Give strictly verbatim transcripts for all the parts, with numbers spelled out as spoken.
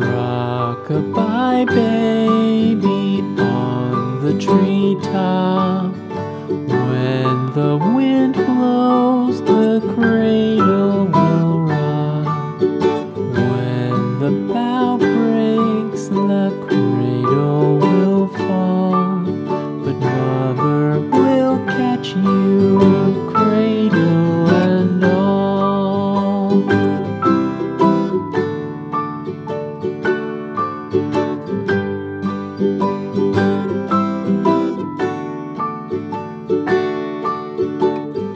Rock-a-bye, baby, on the treetop. When the wind blows, the cradle will rock. When the bough breaks, the cradle will fall. But mother will catch you, cradle and all.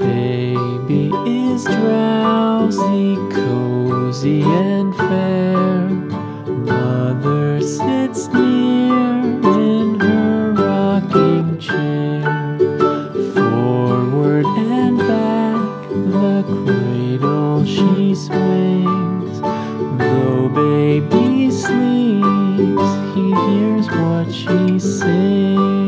Baby is drowsy, cozy and fair. Mother sits near in her rocking chair. Forward and back, the cradle she swings. Though baby sleeps, he hears what she sings.